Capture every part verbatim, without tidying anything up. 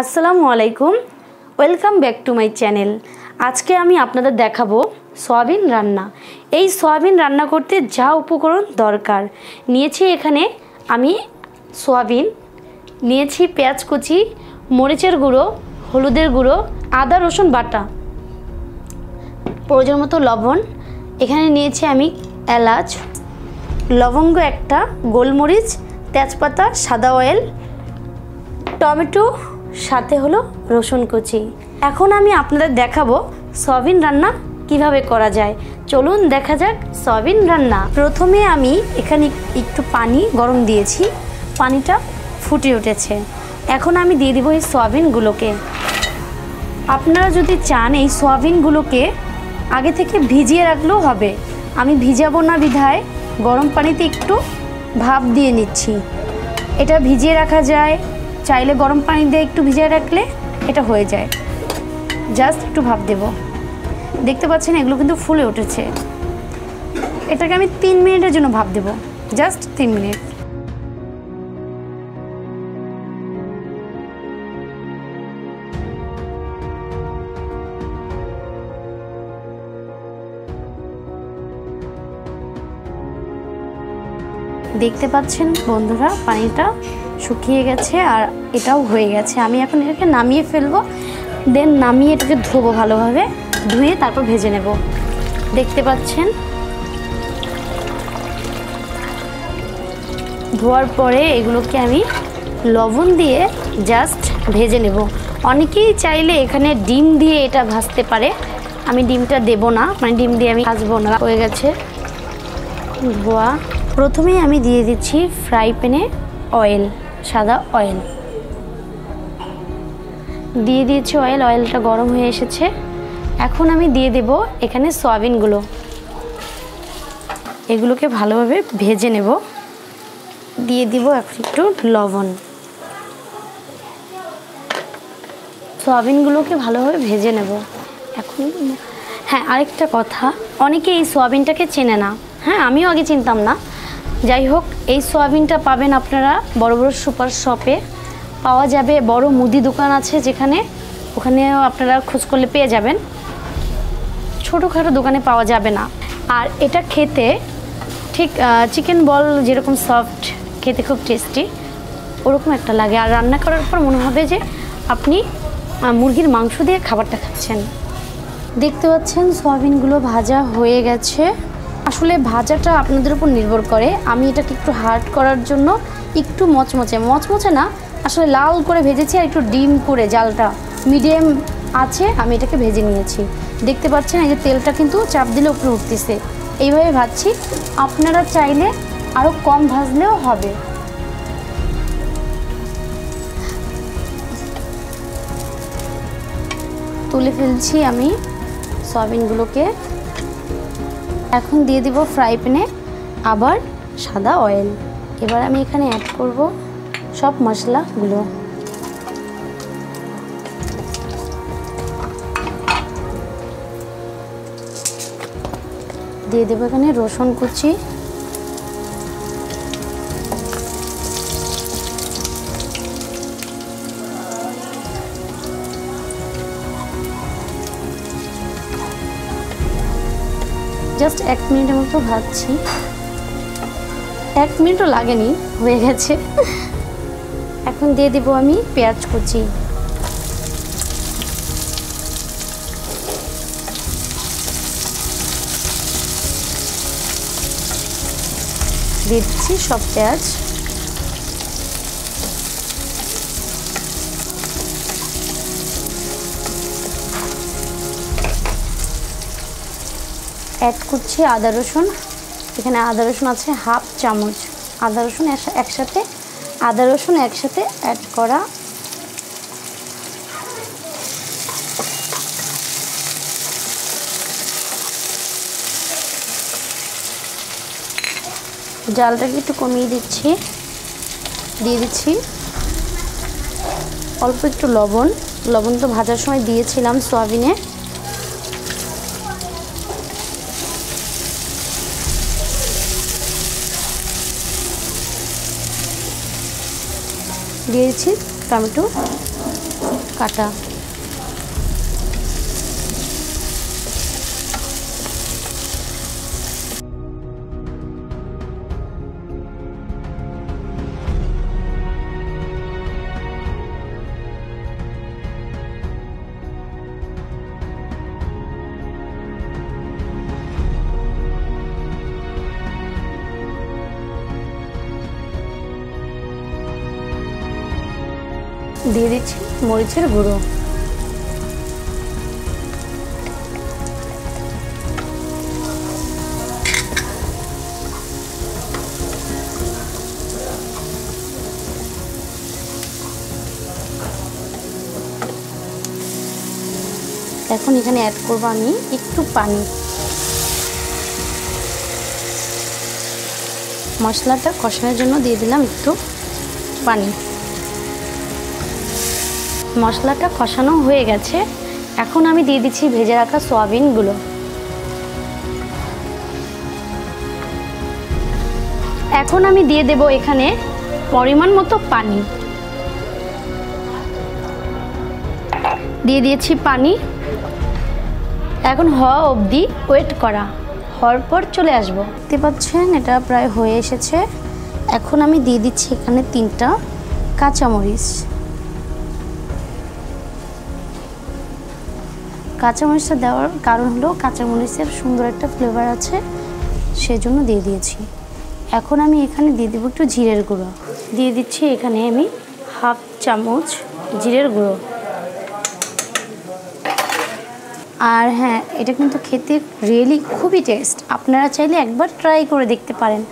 আসসালামু আলাইকুম welcome back to my channel. আজকে আমি আপনাদের দেখাবো সয়াবিন রান্না। এই সয়াবিন রান্না করতে যা উপকরণ দরকার নিয়েছি, এখানে আমি সয়াবিন নিয়েছি, পেঁয়াজ কুচি, মরিচের গুঁড়ো, হলুদের গুঁড়ো, আদা রসুন বাটা, প্রয়োজন মতো লবণ, এখানে নিয়েছি আমি এলাচ, লবঙ্গ একটা, গোলমরিচ, তেজপাতা, সাদা অয়েল, টমেটো, সাথে হলো রসুন কুচি। এখন আমি আপনাদের দেখাবো সয়াবিন রান্না কিভাবে করা যায়। চলুন দেখা যাক সয়াবিন রান্না। প্রথমে আমি এখানে একটু পানি গরম দিয়েছি, পানিটা ফুটে উঠেছে। এখন আমি দিয়ে দিব এই সয়াবিনগুলোকে। আপনারা যদি চান এই সয়াবিনগুলোকে আগে থেকে ভিজিয়ে রাখলেও হবে, আমি ভিজাবো না বিধায় গরম পানিতে একটু ভাপ দিয়ে নিচ্ছি। এটা ভিজিয়ে রাখা যায়, চাইলে গরম পানি দিয়ে একটু ভিজিয়ে রাখলে এটা হয়ে যায়, জাস্ট একটু ভাপ দেব। দেখতে পাচ্ছেন এগুলো কিন্তু ফুলে উঠেছে। এটাকে আমি তিন মিনিটের জন্য ভাপ দেব, জাস্ট তিন মিনিট। দেখতে পাচ্ছেন বন্ধুরা পানিটা শুকিয়ে গেছে আর এটাও হয়ে গেছে। আমি এখন এটাকে নামিয়ে ফেলবো, দেন নামিয়ে এটাকে ধোবো, ভালোভাবে ধুয়ে তারপর ভেজে নেব। দেখতে পাচ্ছেন ধোয়ার পরে এগুলোকে আমি লবণ দিয়ে জাস্ট ভেজে নেব। অনেকেই চাইলে এখানে ডিম দিয়ে এটা ভাজতে পারে, আমি ডিমটা দেব না, মানে ডিম দিয়ে আমি ভাজবো না। হয়ে গেছে ধোয়া। প্রথমেই আমি দিয়ে দিচ্ছি ফ্রাই প্যানে অয়েল, সাদা অয়েল দিয়ে দিয়েছি। অয়েল অয়েলটা গরম হয়ে এসেছে। এখন আমি দিয়ে দেব এখানে সয়াবিনগুলো, এগুলোকে ভালোভাবে ভেজে নেব। দিয়ে দিব একটু লবণ। সয়াবিনগুলোকে ভালোভাবে ভেজে নেব। এখন হ্যাঁ, আরেকটা কথা, অনেকে এই সয়াবিনটাকে চেনে না, হ্যাঁ আমিও আগে চিনতাম না। যাই হোক, এই সয়াবিনটা পাবেন আপনারা বড় বড় সুপার শপে পাওয়া যাবে, বড় মুদি দোকান আছে যেখানে, ওখানেও আপনারা খোঁজ করলে পেয়ে যাবেন, ছোটোখাটো দোকানে পাওয়া যাবে না। আর এটা খেতে ঠিক চিকেন বল যেরকম সফট, খেতে খুব টেস্টি, ওরকম একটা লাগে। আর রান্না করার পর মনে হবে যে আপনি মুরগির মাংস দিয়ে খাবারটা খাচ্ছেন। দেখতে পাচ্ছেন সয়াবিনগুলো ভাজা হয়ে গেছে। আসলে ভাজাটা আপনাদের উপর নির্ভর করে। আমি এটাকে একটু হার্ড করার জন্য একটু মচমচে মচমচে না, আসলে লাল করে ভেজেছি, আর একটু ডিম করে জালটা মিডিয়াম আছে আমি এটাকে ভেজে নিয়েছি। দেখতে পাচ্ছেন এই যে তেলটা কিন্তু চাপ দিলে উপরে উঠতেছে, এইভাবে ভাজছি। আপনারা চাইলে আরও কম ভাজলেও হবে। তুলে ফেলছি আমি সয়াবিনগুলোকে। এখন দিয়ে দিব ফ্রাই প্যানে আবার সাদা অয়েল। এবার আমি এখানে অ্যাড করব সব মশলাগুলো। দিয়ে দেবো এখানে রসুন কুচি, জাস্ট এক মিনিটের মতো ভাজছি, এক মিনিটও লাগেনি, হয়ে গেছে। এখন দিয়ে দেব আমি পেঁয়াজ কুচি, দিয়ে দিচ্ছি সব পেঁয়াজ। অ্যাড করছি আদা রসুন, এখানে আদা রসুন আছে হাফ চামচ। আদা রসুন একসাথে আদা রসুন একসাথে অ্যাড করা। জালটাকে একটু কমিয়ে দিচ্ছি। দিয়ে দিচ্ছি অল্প একটু লবণ, লবণ তো ভাজার সময় দিয়েছিলাম সয়াবিনে। দিয়েছি টমেটো, काटा। दिए दीची मरीचर गुड़ो এখন এখানে অ্যাড করব আমি একটু পানি। মশলাটা কষানোর জন্য দিয়ে দিলাম একটু পানি। मसलाटा कषानो हो गेছে এখন আমি দিয়ে দিচ্ছি ভেজে রাখা সয়াবিনগুলো। এখন আমি দিয়ে দেব এখানে পরিমাণ মতো পানি। দিয়ে দিয়েছি পানি। এখন হওয়া অবধি ওয়েট করা, হওয়ার পর চলে আসবো। দেখতে পাচ্ছেন এটা প্রায় হয়ে এসেছে। এখন আমি দিয়ে দিচ্ছি এখানে তিনটা কাঁচামরিচ। কাঁচামরিচটা দেওয়ার কারণ হলো কাঁচামরিচের সুন্দর একটা ফ্লেভার আছে, সেজন্য দিয়ে দিয়েছি। এখন আমি এখানে দিয়ে দেবো একটু জিরের গুঁড়ো। দিয়ে দিচ্ছি এখানে আমি হাফ চামচ জিরের গুঁড়ো। আর হ্যাঁ, এটা কিন্তু খেতে রিয়েলি খুবই টেস্ট, আপনারা চাইলে একবার ট্রাই করে দেখতে পারেন।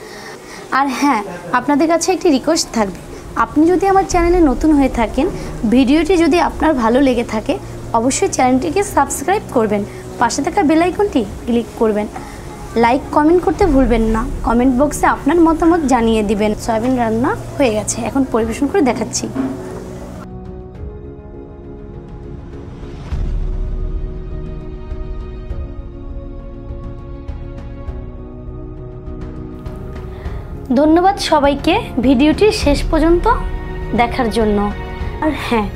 আর হ্যাঁ, আপনাদের কাছে একটি রিকোয়েস্ট থাকবে, আপনি যদি আমার চ্যানেলে নতুন হয়ে থাকেন, ভিডিওটি যদি আপনার ভালো লেগে থাকে অবশ্যই চ্যানেলটিকে সাবস্ক্রাইব করবেন, পাশে থাকা বেল আইকনটি ক্লিক করবেন, লাইক কমেন্ট করতে ভুলবেন না, কমেন্ট বক্সে আপনার মতামত জানিয়ে দিবেন। সয়াবিন রান্না হয়ে গেছে, এখন পরিবেশন করে দেখাচ্ছি। ধন্যবাদ সবাইকে ভিডিওটি শেষ পর্যন্ত দেখার জন্য। আর হ্যাঁ,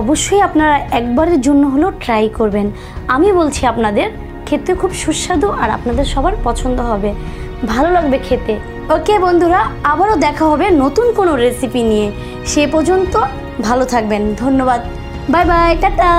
অবশ্যই আপনারা একবারের জন্য হলো ট্রাই করবেন, আমি বলছি আপনাদের খেতে খুব সুস্বাদু আর আপনাদের সবার পছন্দ হবে, ভালো লাগবে খেতে। ওকে বন্ধুরা, আবারও দেখা হবে নতুন কোনো রেসিপি নিয়ে, সে পর্যন্ত ভালো থাকবেন। ধন্যবাদ, বাই বাই, টাটা।